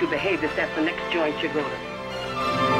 let you behave this at the next joint you go to.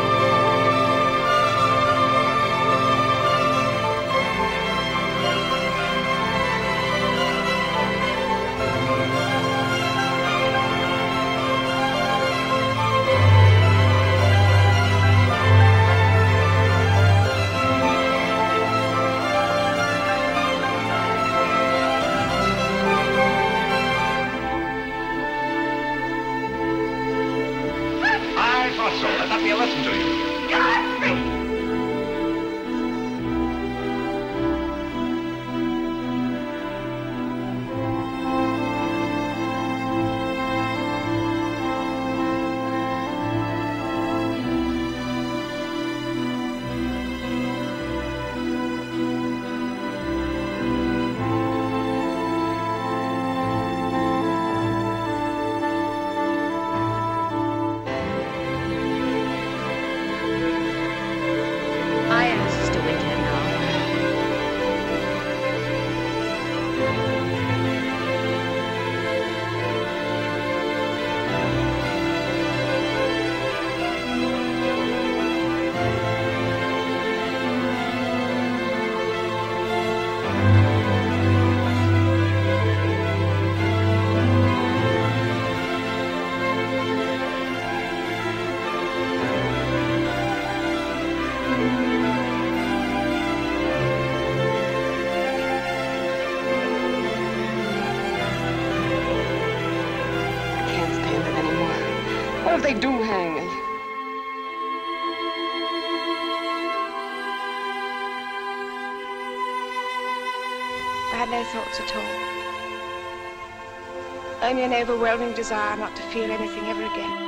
They do hang me. I had no thoughts at all. Only an overwhelming desire not to feel anything ever again.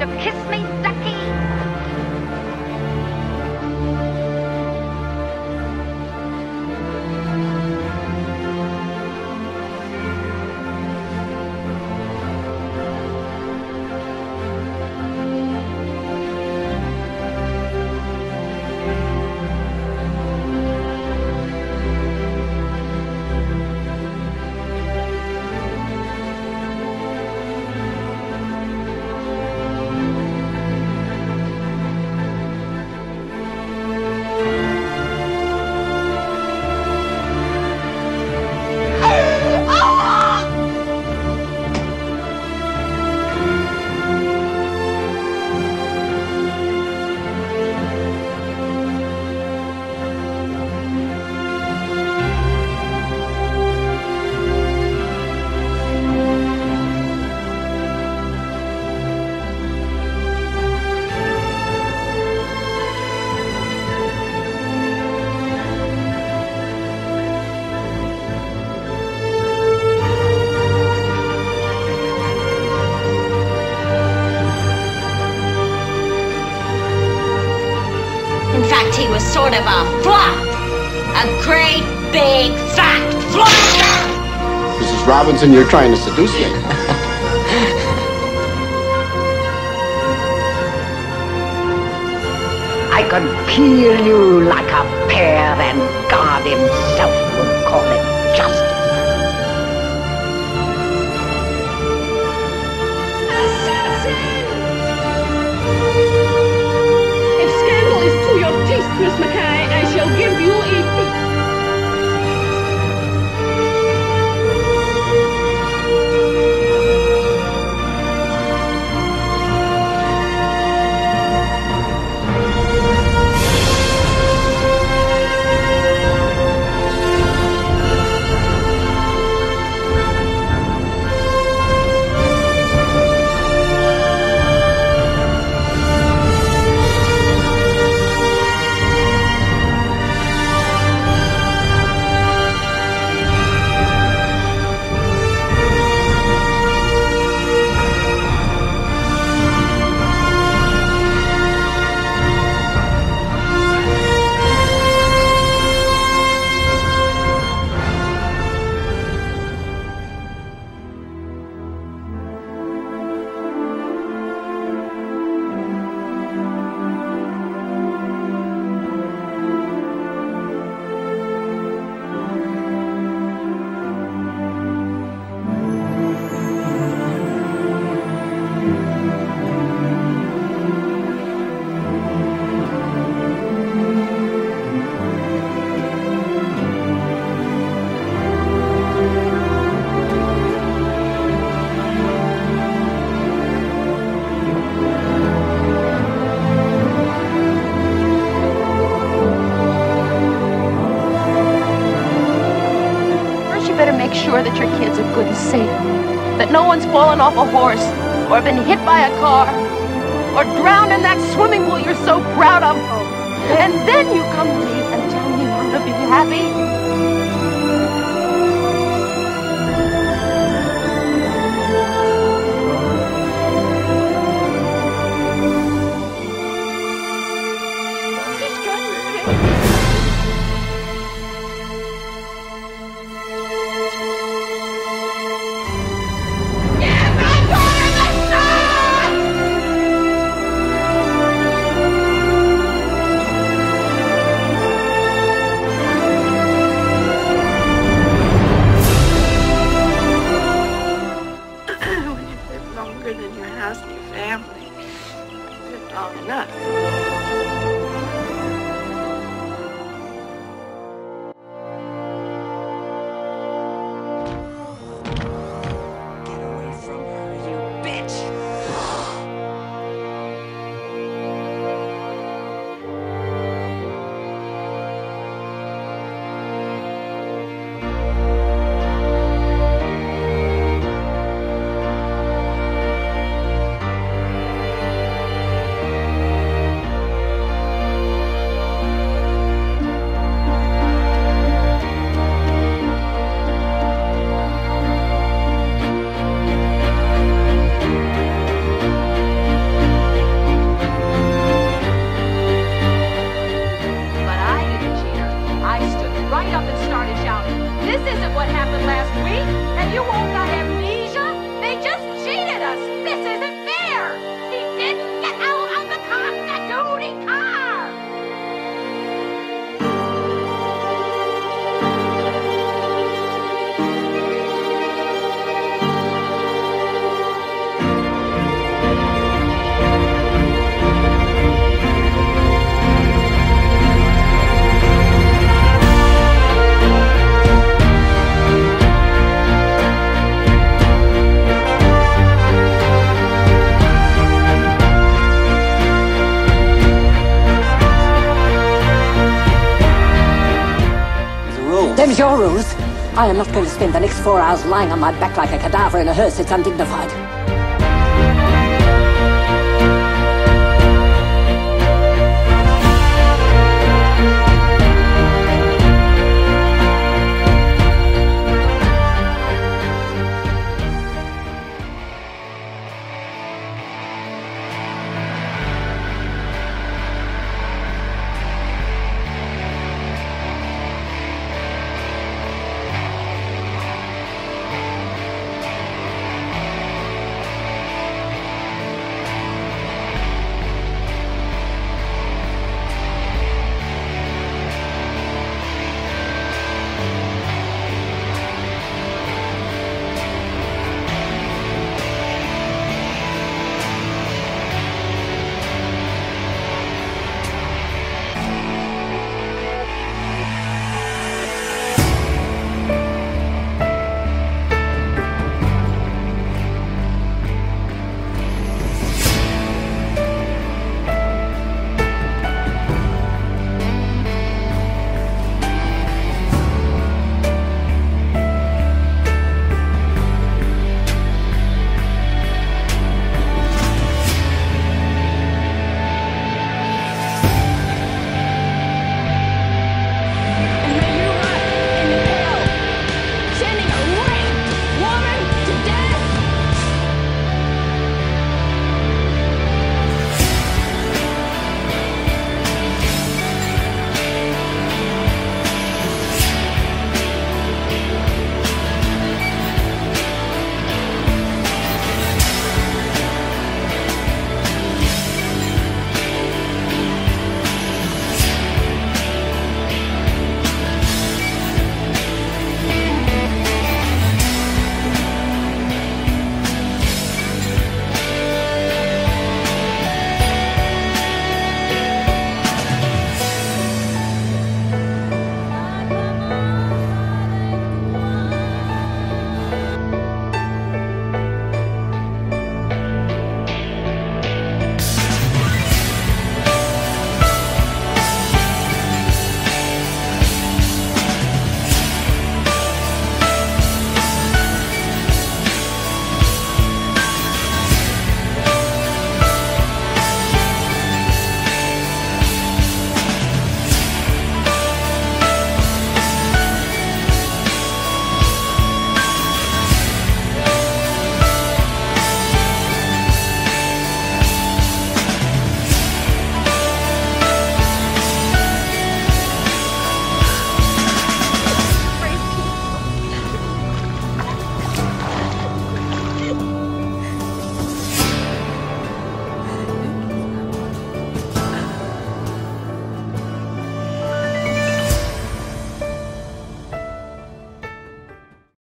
To kiss me, ducky? he was sort of a flop. A great, big, fat flop! Mrs. Robinson, you're trying to seduce me. I could peel you like a pear, and God himself would call it justice. Miss Mackay, I shall give you a fee. That your kids are good and safe, that no one's fallen off a horse, or been hit by a car, or drowned in that swimming pool you're so proud of. And then you come to me and tell me how to be happy. Your rules. I am not going to spend the next 4 hours lying on my back like a cadaver in a hearse. It's undignified.